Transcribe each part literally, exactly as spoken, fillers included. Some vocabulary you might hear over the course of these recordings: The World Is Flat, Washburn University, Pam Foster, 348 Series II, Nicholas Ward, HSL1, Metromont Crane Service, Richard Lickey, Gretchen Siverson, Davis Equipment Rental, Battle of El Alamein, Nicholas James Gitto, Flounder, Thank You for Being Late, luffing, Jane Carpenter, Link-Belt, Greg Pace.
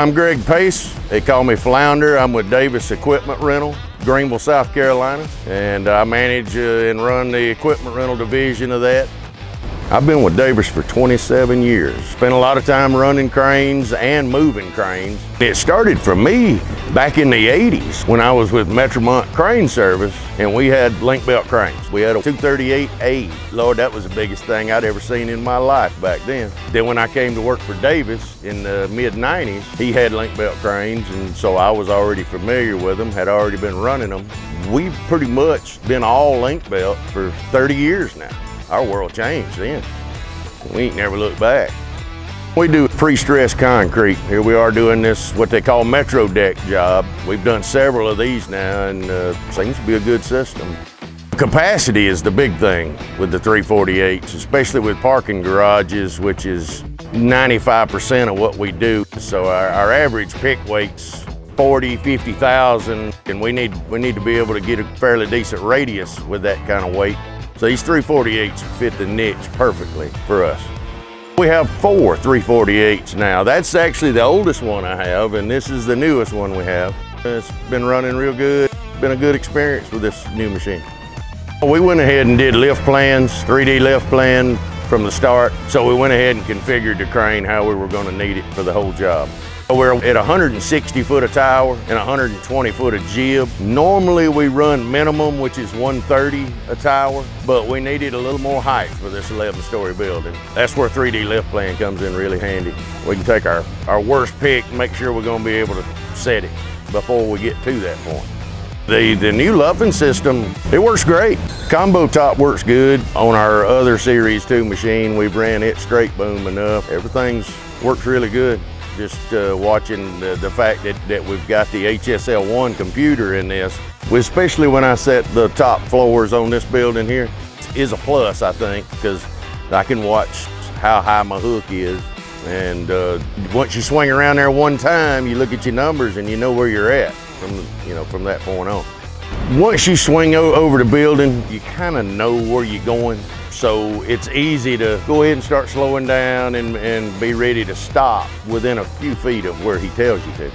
I'm Greg Pace. They call me Flounder. I'm with Davis Equipment Rental, Greenville, South Carolina, and I manage uh, and run the equipment rental division of that. I've been with Davis for twenty-seven years. Spent a lot of time running cranes and moving cranes. It started for me back in the eighties when I was with Metromont Crane Service, and we had Link-Belt cranes. We had a two thirty-eight A. Lord, that was the biggest thing I'd ever seen in my life back then. Then when I came to work for Davis in the mid nineties, he had Link-Belt cranes, and so I was already familiar with them, had already been running them. We've pretty much been all Link-Belt for thirty years now. Our world changed then. We ain't never looked back. We do pre-stressed concrete. Here we are doing this, what they call metro deck job. We've done several of these now, and uh, seems to be a good system. Capacity is the big thing with the three forty-eights, especially with parking garages, which is ninety-five percent of what we do. So our, our average pick weight's forty, fifty thousand, and we need, we need to be able to get a fairly decent radius with that kind of weight. So these three forty-eights fit the niche perfectly for us. We have four three forty-eights now. That's actually the oldest one I have, and this is the newest one we have. It's been running real good. It's been a good experience with this new machine. We went ahead and did lift plans, three D lift plan from the start. So we went ahead and configured the crane how we were gonna need it for the whole job. We're at one hundred sixty foot of tower and one hundred twenty foot of jib. Normally we run minimum, which is one thirty a tower, but we needed a little more height for this eleven story building. That's where three D lift plan comes in really handy. We can take our, our worst pick and make sure we're gonna be able to set it before we get to that point. The, the new luffing system, it works great. Combo top works good. On our other Series two machine, we've ran it straight boom enough. Everything's works really good. Just uh, watching the, the fact that, that we've got the H S L one computer in this, especially when I set the top floors on this building here, is a plus, I think, because I can watch how high my hook is. And uh, once you swing around there one time, you look at your numbers and you know where you're at from, you know, from that point on. Once you swing over the building, you kind of know where you're going. So it's easy to go ahead and start slowing down and, and be ready to stop within a few feet of where he tells you to.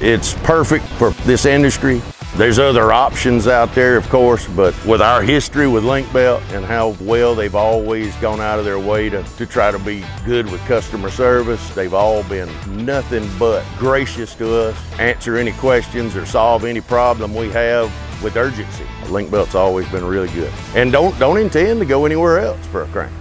It's perfect for this industry. There's other options out there, of course, but with our history with Link-Belt and how well they've always gone out of their way to, to try to be good with customer service, they've all been nothing but gracious to us, answer any questions or solve any problem we have with urgency. Link-Belt's always been really good. And don't, don't intend to go anywhere else for a crane.